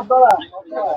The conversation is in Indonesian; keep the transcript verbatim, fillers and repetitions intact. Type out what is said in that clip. Apa lah?